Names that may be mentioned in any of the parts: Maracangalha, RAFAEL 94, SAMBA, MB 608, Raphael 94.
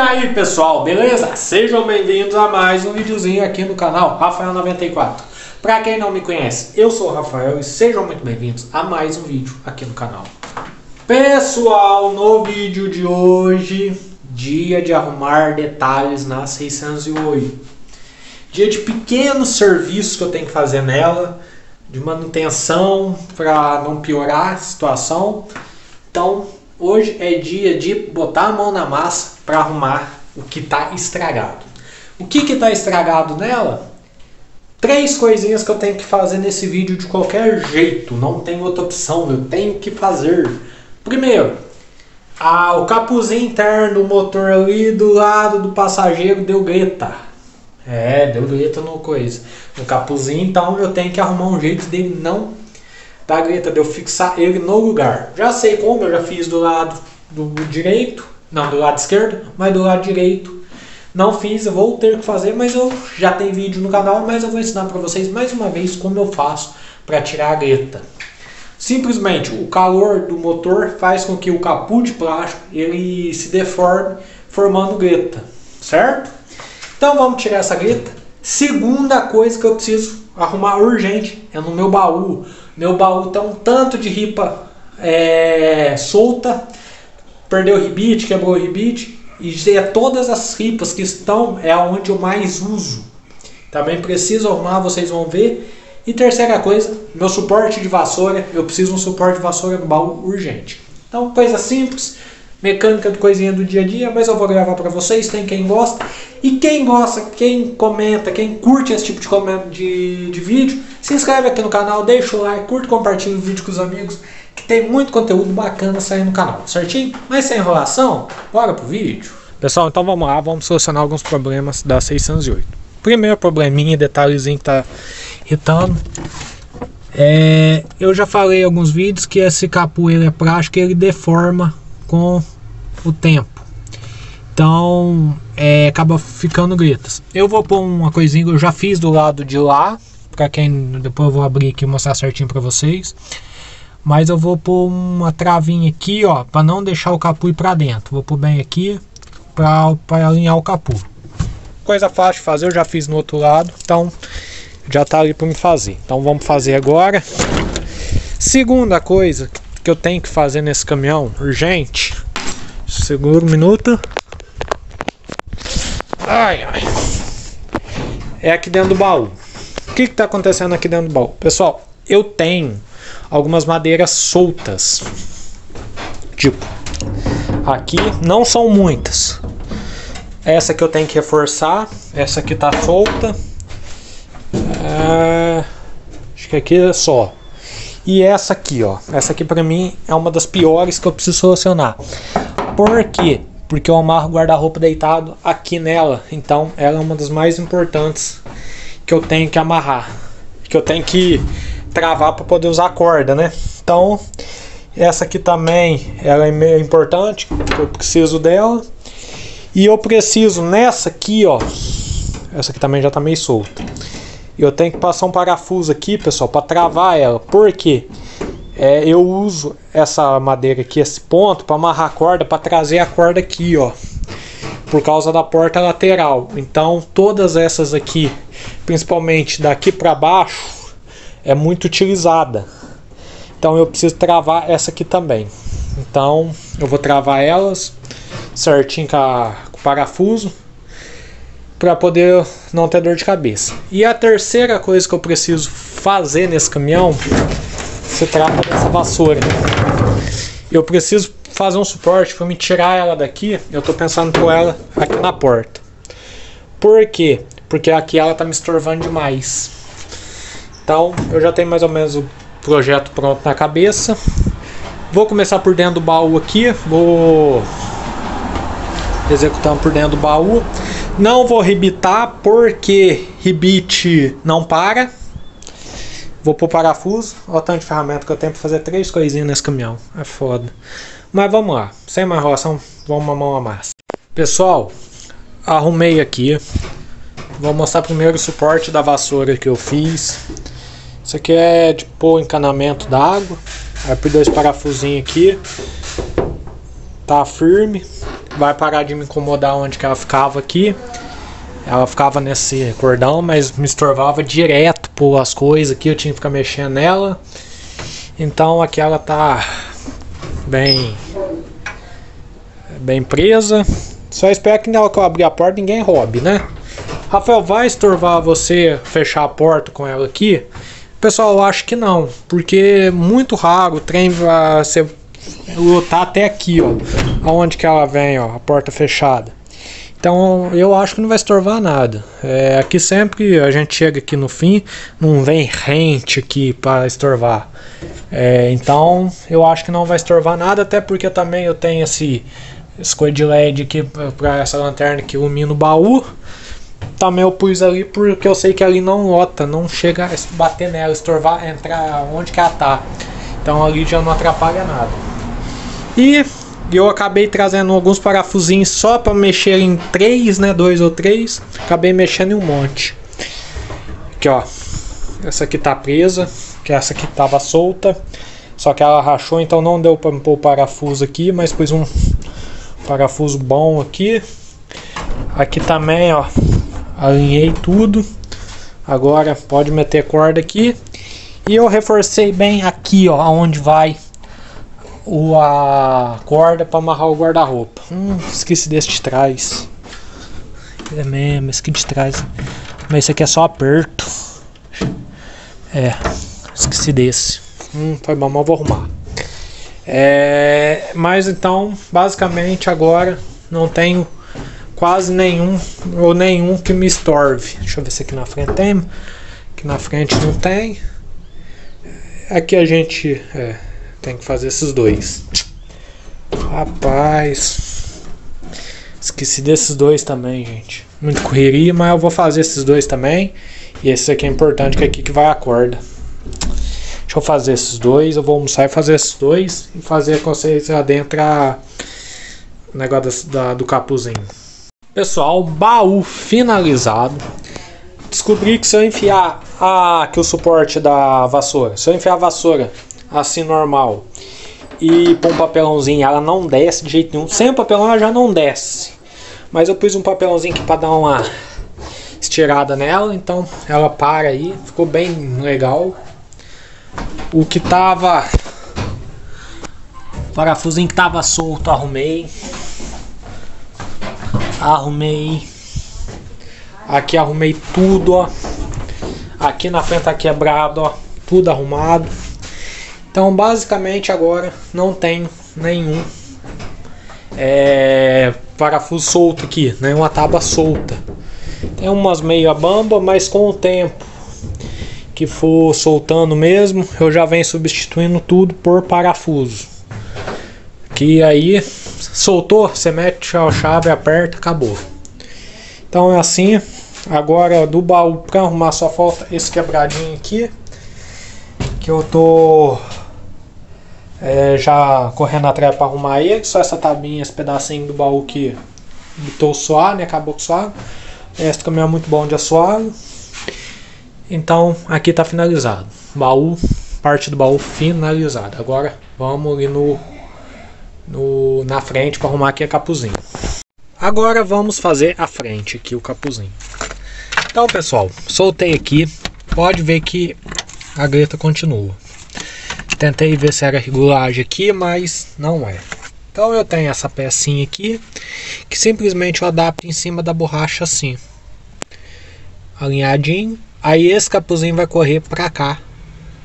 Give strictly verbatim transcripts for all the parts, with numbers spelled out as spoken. aí pessoal, beleza? Sejam bem-vindos a mais um videozinho aqui no canal Raphael noventa e quatro. Para quem não me conhece, eu sou o Raphael e sejam muito bem-vindos a mais um vídeo aqui no canal. Pessoal, no vídeo de hoje, dia de arrumar detalhes na seiscentos e oito. Dia de pequeno serviço que eu tenho que fazer nela, de manutenção para não piorar a situação. Então, hoje é dia de botar a mão na massa para arrumar o que está estragado. O que que está estragado nela? Três coisinhas que eu tenho que fazer nesse vídeo de qualquer jeito. Não tem outra opção, eu tenho que fazer. Primeiro, a, o capuzinho interno do motor ali do lado do passageiro deu greta. É, deu greta no coisa. No capuzinho, então eu tenho que arrumar um jeito dele não... da greta, de eu fixar ele no lugar. Já sei como, eu já fiz do lado do direito, não do lado esquerdo, mas do lado direito não fiz, eu vou ter que fazer, mas eu já tenho vídeo no canal, mas eu vou ensinar para vocês mais uma vez como eu faço para tirar a greta. Simplesmente o calor do motor faz com que o capô de plástico ele se deforme, formando greta, certo? Então vamos tirar essa greta. Segunda coisa que eu preciso arrumar urgente é no meu baú. Meu baú tá um tanto de ripa é, solta, perdeu o ribite, quebrou o ribite, e é todas as ripas que estão é onde eu mais uso. Também preciso arrumar, vocês vão ver. E terceira coisa, meu suporte de vassoura, eu preciso um suporte de vassoura no baú urgente. Então coisa simples, mecânica de coisinha do dia a dia, mas eu vou gravar para vocês, tem quem gosta. E quem gosta, quem comenta, quem curte esse tipo de, de, de vídeo, se inscreve aqui no canal, deixa o like, curte, compartilha o vídeo com os amigos, que tem muito conteúdo bacana saindo no canal, certinho? Mas sem enrolação, bora pro vídeo. Pessoal, então vamos lá, vamos solucionar alguns problemas da seiscentos e oito. Primeiro probleminha, detalhezinho que tá irritando. É, eu já falei em alguns vídeos que esse capô ele é prático, ele deforma com o tempo. Então, é, acaba ficando gretas. Eu vou pôr uma coisinha que eu já fiz do lado de lá, para quem depois eu vou abrir aqui e mostrar certinho para vocês. Mas eu vou pôr uma travinha aqui, ó, para não deixar o capô ir para dentro. Vou pôr bem aqui para para alinhar o capô. Coisa fácil de fazer, eu já fiz no outro lado, então já tá ali para me fazer. Então vamos fazer agora. Segunda coisa que eu tenho que fazer nesse caminhão urgente. Segura um minuto. Ai, ai. É aqui dentro do baú. O que está acontecendo aqui dentro do baú? Pessoal, eu tenho algumas madeiras soltas. Tipo, aqui não são muitas. Essa que eu tenho que reforçar. Essa aqui tá solta. É... Acho que aqui é só. E essa aqui, ó. Essa aqui pra mim é uma das piores que eu preciso solucionar. Por quê? Porque eu amarro o guarda-roupa deitado aqui nela. Então ela é uma das mais importantes que eu tenho que amarrar. Que eu tenho que travar para poder usar a corda, né? Então essa aqui também ela é meio importante. Eu preciso dela. E eu preciso nessa aqui, ó. Essa aqui também já tá meio solta. E eu tenho que passar um parafuso aqui, pessoal, para travar ela. Por quê? É, eu uso essa madeira aqui, esse ponto, para amarrar a corda, para trazer a corda aqui, ó, por causa da porta lateral. Então todas essas aqui, principalmente daqui para baixo, é muito utilizada. Então eu preciso travar essa aqui também. Então eu vou travar elas certinho com, a, com o parafuso, para poder não ter dor de cabeça. E a terceira coisa que eu preciso fazer nesse caminhão se trata dessa vassoura. Eu preciso fazer um suporte para me tirar ela daqui. Eu estou pensando com ela aqui na porta. Por quê? Porque aqui ela está me estorvando demais. Então eu já tenho mais ou menos o projeto pronto na cabeça. Vou começar por dentro do baú aqui. Vou executando por dentro do baú. Não vou ribitar porque ribite não para. Vou pôr parafuso. Olha o tanto de ferramenta que eu tenho para fazer três coisinhas nesse caminhão. É foda. Mas vamos lá. Sem mais enrolação, vamos uma mão à massa. Pessoal, arrumei aqui. Vou mostrar primeiro o suporte da vassoura que eu fiz. Isso aqui é de pôr encanamento da água. Aí por dois parafusinhos aqui. Tá firme. vai parar de me incomodar onde que ela ficava aqui. Ela ficava nesse cordão, mas me estorvava direto por as coisas aqui, eu tinha que ficar mexendo nela. Então aqui ela tá bem, bem presa. Só espero que na hora que eu abrir a porta ninguém roube, né? Rafael, vai estorvar você fechar a porta com ela aqui? Pessoal, eu acho que não, porque é muito raro o trem vai ser lutar até aqui, ó, aonde que ela vem, ó, a porta fechada. Então eu acho que não vai estorvar nada. É, aqui sempre a gente chega aqui no fim, não vem rente aqui para estorvar. É, então eu acho que não vai estorvar nada, até porque também eu tenho esse, esse coisa de L E D aqui para essa lanterna que ilumina o baú. Também eu pus ali porque eu sei que ali não lota, não chega a bater nela, estorvar, entrar onde que ela tá. Então ali já não atrapalha nada. E eu acabei trazendo alguns parafusinhos só para mexer em três, né? Dois ou três. Acabei mexendo em um monte. Aqui, ó. Essa aqui tá presa. Que essa aqui tava solta. Só que ela rachou, então não deu para pôr o parafuso aqui. Mas pus um parafuso bom aqui. Aqui também, ó. Alinhei tudo. Agora pode meter corda aqui. E eu reforcei bem aqui, ó. Aonde vai O, a corda para amarrar o guarda-roupa. Hum, esqueci desse de trás. É mesmo, esse aqui de trás. Mas esse aqui é só aperto. É, esqueci desse. Hum, foi bom, mas eu vou arrumar. É, mas então, basicamente agora não tenho quase nenhum ou nenhum que me estorve. Deixa eu ver se aqui na frente tem. Aqui na frente não tem. Aqui a gente... É, tem que fazer esses dois. Rapaz, esqueci desses dois também, gente. Muito correria, mas eu vou fazer esses dois também. E esse aqui é importante, que é aqui que vai a corda. Deixa eu fazer esses dois. Eu vou almoçar e fazer esses dois. E fazer com vocês adentro a... o negócio da, da, do capuzinho. Pessoal, baú finalizado. Descobri que se eu enfiar a, aqui o suporte da vassoura, se eu enfiar a vassoura assim normal e pôr um papelãozinho, ela não desce de jeito nenhum. Sem o papelão ela já não desce, mas eu pus um papelãozinho aqui para dar uma estirada nela, então ela para aí. Ficou bem legal. O que tava, o parafusinho que tava solto, arrumei. Arrumei aqui, arrumei tudo, ó. Aqui na frente tá quebrado, ó, tudo arrumado. Então basicamente agora não tem nenhum é, parafuso solto aqui, nenhuma tábua solta. Tem umas meia bamba, mas com o tempo que for soltando mesmo, eu já venho substituindo tudo por parafuso. Que aí soltou, você mete a chave, aperta, acabou. Então é assim. Agora do baú para arrumar só falta esse quebradinho aqui, que eu tô... É, já correndo atrás para arrumar ele. Só essa tabinha, esse pedacinho do baú que botou suado, né? Acabou com suado. Esse também é muito bom de assoalho. Então aqui tá finalizado. Baú, parte do baú finalizada. Agora vamos ali no, no, na frente para arrumar aqui a capuzinho. Agora vamos fazer a frente aqui, o capuzinho. Então pessoal, soltei aqui. Pode ver que a greta continua. Tentei ver se era regulagem aqui, mas não é. Então eu tenho essa pecinha aqui, que simplesmente eu adapto em cima da borracha assim. Alinhadinho. Aí esse capuzinho vai correr pra cá.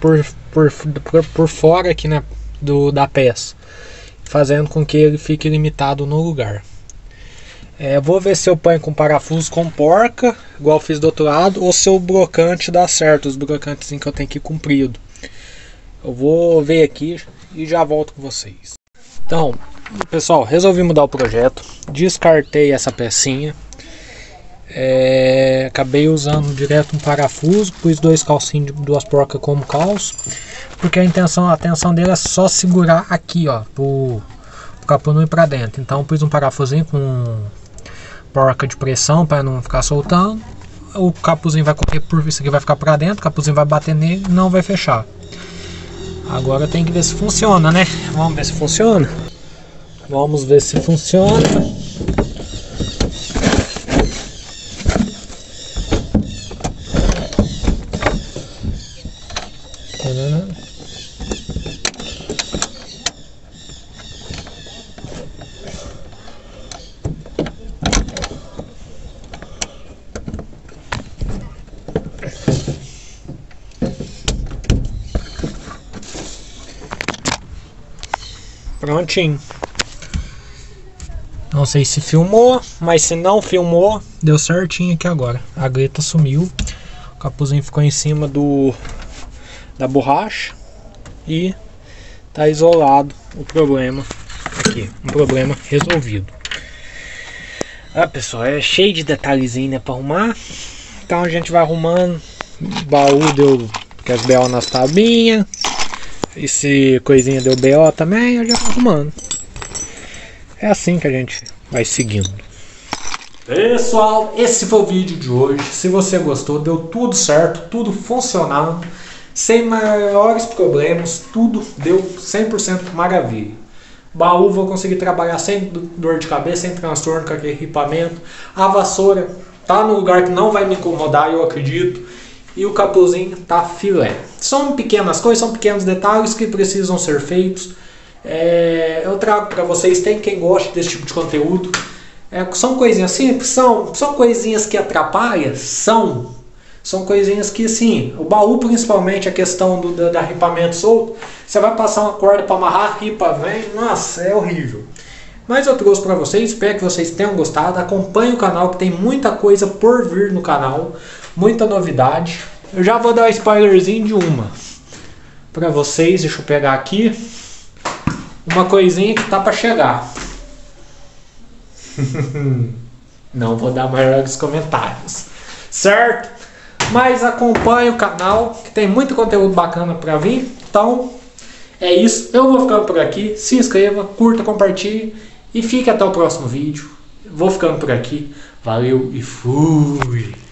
Por, por, por, por fora aqui, né, do, da peça. Fazendo com que ele fique limitado no lugar. É, vou ver se eu ponho com parafuso com porca, igual eu fiz do outro lado. Ou se o brocante dá certo, os brocantes que eu tenho aqui comprido. Eu vou ver aqui e já volto com vocês. Então, pessoal, resolvi mudar o projeto. Descartei essa pecinha. É, acabei usando direto um parafuso. Pus dois calcinhos, duas porcas como calço. Porque a intenção, a tensão dele é só segurar aqui, ó. Pro, pro capô não ir pra dentro. Então, pus um parafusinho com porca de pressão para não ficar soltando. O capuzinho vai correr por isso aqui, vai ficar pra dentro. O capuzinho vai bater nele e não vai fechar. Agora tem que ver se funciona, né? Vamos ver se funciona. Vamos ver se funciona. prontinho. Não sei se filmou, mas se não filmou, deu certinho aqui agora. A greta sumiu, o capuzinho ficou em cima do da borracha e tá isolado o problema aqui. Um problema resolvido. Ah, pessoal, é cheio de detalhezinho, né, para arrumar. Então a gente vai arrumando. O baú deu que as B O nas tabinhas. Esse coisinha deu B O também, eu já tô arrumando. É assim que a gente vai seguindo. Pessoal, esse foi o vídeo de hoje. Se você gostou, deu tudo certo, tudo funcionando, sem maiores problemas, tudo deu cem por cento maravilha. Baú vou conseguir trabalhar sem dor de cabeça, sem transtorno com aquele equipamento. A vassoura tá no lugar que não vai me incomodar, eu acredito. E o capuzinho tá filé. São pequenas coisas, são pequenos detalhes que precisam ser feitos. É, eu trago para vocês, tem quem gosta desse tipo de conteúdo. É, são coisinhas simples, são, são coisinhas que atrapalham, são, são coisinhas que sim. O baú, principalmente, a questão do, do, do ripamento solto. Você vai passar uma corda para amarrar, ripa vem, nossa, é horrível. Mas eu trouxe para vocês, espero que vocês tenham gostado. Acompanhe o canal, que tem muita coisa por vir no canal, muita novidade. Eu já vou dar um spoilerzinho de uma para vocês, deixa eu pegar aqui. Uma coisinha que tá para chegar. Não vou dar maiores comentários, certo? Mas acompanhe o canal, que tem muito conteúdo bacana para vir. Então é isso, eu vou ficando por aqui. Se inscreva, curta, compartilhe e fique até o próximo vídeo. Vou ficando por aqui. Valeu e fui!